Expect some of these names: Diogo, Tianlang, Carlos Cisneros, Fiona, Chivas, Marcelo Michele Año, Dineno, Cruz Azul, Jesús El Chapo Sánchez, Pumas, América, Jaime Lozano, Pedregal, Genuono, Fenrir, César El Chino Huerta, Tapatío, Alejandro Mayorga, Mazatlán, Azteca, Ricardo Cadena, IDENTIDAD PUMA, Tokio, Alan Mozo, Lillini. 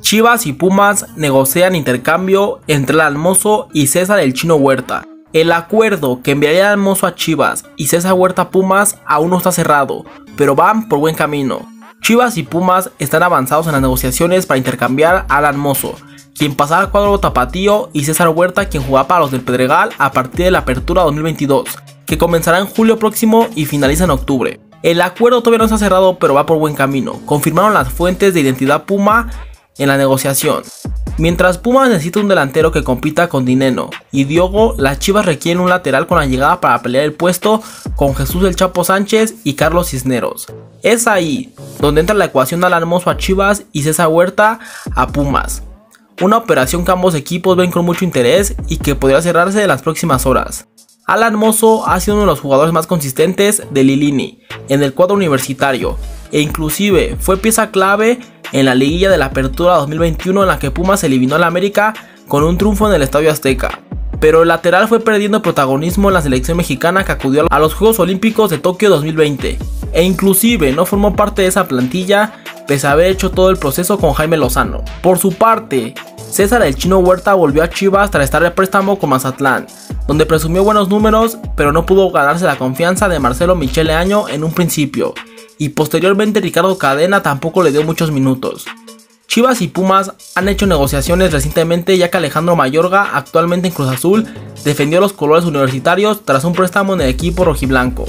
Chivas y Pumas negocian intercambio entre Alan Mozo y César El Chino Huerta. El acuerdo que enviaría Alan Mozo a Chivas y César Huerta a Pumas aún no está cerrado, pero van por buen camino. Chivas y Pumas están avanzados en las negociaciones para intercambiar a Alan Mozo, quien pasaba al cuadro tapatío, y César Huerta, quien jugaba para los del Pedregal a partir de la apertura 2022, que comenzará en julio próximo y finaliza en octubre. El acuerdo todavía no está cerrado, pero va por buen camino, confirmaron las fuentes de Identidad Puma en la negociación. Mientras Pumas necesita un delantero que compita con Dineno y Diogo, las Chivas requieren un lateral con la llegada para pelear el puesto con Jesús El Chapo Sánchez y Carlos Cisneros. Es ahí donde entra la ecuación de Alan Mozo a Chivas y César Huerta a Pumas. Una operación que ambos equipos ven con mucho interés y que podría cerrarse en las próximas horas. Alan Mozo ha sido uno de los jugadores más consistentes de Lillini en el cuadro universitario, e inclusive fue pieza clave en la liguilla de la apertura 2021, en la que Pumas eliminó a la América con un triunfo en el Estadio Azteca. Pero el lateral fue perdiendo protagonismo en la selección mexicana, que acudió a los Juegos Olímpicos de Tokio 2020, e inclusive no formó parte de esa plantilla pese a haber hecho todo el proceso con Jaime Lozano. Por su parte, César El Chino Huerta volvió a Chivas tras estar de préstamo con Mazatlán, donde presumió buenos números, pero no pudo ganarse la confianza de Marcelo Michele Año en un principio, y posteriormente Ricardo Cadena tampoco le dio muchos minutos. Chivas y Pumas han hecho negociaciones recientemente, ya que Alejandro Mayorga, actualmente en Cruz Azul, defendió los colores universitarios tras un préstamo en el equipo rojiblanco.